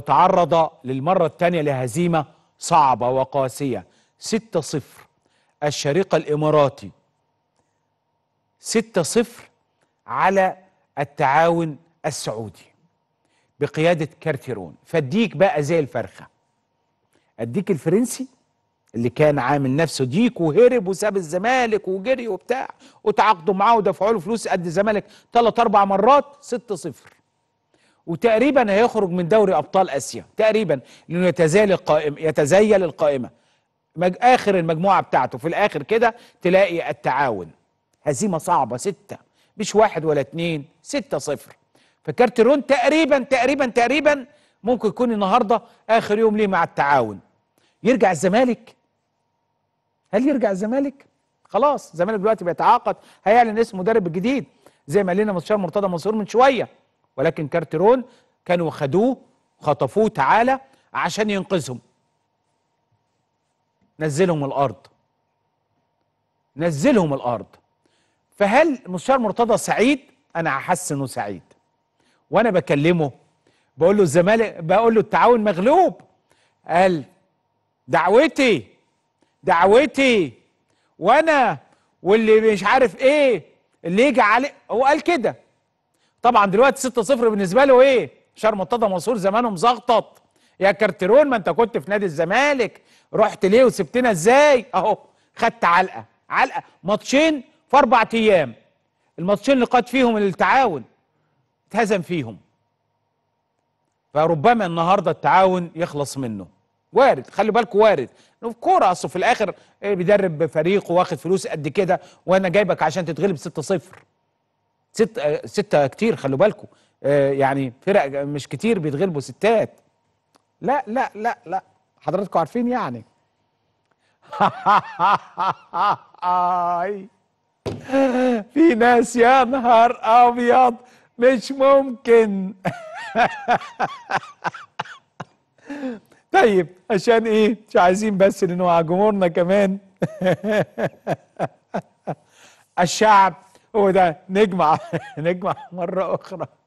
تعرض للمرة الثانية لهزيمة صعبة وقاسية 6-0 الشريق الإماراتي 6-0 على التعاون السعودي بقيادة كارتيرون. فالديك بقى زي الفرخة، الديك الفرنسي اللي كان عامل نفسه ديك وهرب وساب الزمالك وجري وبتاع وتعاقدوا معاه ودفعوا له فلوس قد الزمالك 3-4 مرات 6-0، وتقريبا هيخرج من دوري ابطال اسيا تقريبا، لانه يتزيل القائمه اخر المجموعه بتاعته. في الاخر كده تلاقي التعاون هزيمه صعبه 6، مش 1 ولا 2، 6-0. فكارتيرون تقريبا ممكن يكون النهارده اخر يوم ليه مع التعاون. يرجع الزمالك؟ هل يرجع الزمالك؟ خلاص الزمالك دلوقتي بيتعاقد، هيعلن اسم المدرب الجديد زي ما قال لنا مستشار مرتضى منصور من شويه، ولكن كارتيرون كانوا خدوه خطفوه تعالى عشان ينقذهم. نزلهم الارض. فهل مستشار مرتضى سعيد؟ انا حاسس انه سعيد، وانا بكلمه بقول له الزمالك، بقول له التعاون مغلوب. قال دعوتي وانا واللي مش عارف ايه اللي يجي عليه، هو قال كده. طبعا دلوقتي 6-0 بالنسبه له ايه؟ مستشار مرتضى منصور زمانه مزغطط، يا كارتيرون ما انت كنت في نادي الزمالك، رحت ليه وسبتنا ازاي؟ اهو خدت علقه ماتشين في 4 ايام، الماتشين اللي قاد فيهم التعاون اتهزم فيهم. فربما النهارده التعاون يخلص منه، وارد، خلي بالكم وارد، في كوره اصل في الاخر بيدرب فريقه واخد فلوس قد كده، وانا جايبك عشان تتغلب 6-0. 6 كتير، خلوا بالكم، يعني فرق مش كتير بيتغلبوا 6. لا لا لا لا حضراتكم عارفين يعني. في ناس يا نهار ابيض مش ممكن. طيب عشان ايه؟ مش عايزين بس نوع جمهورنا كمان. الشعب هو ده، نجمع مرة أخرى.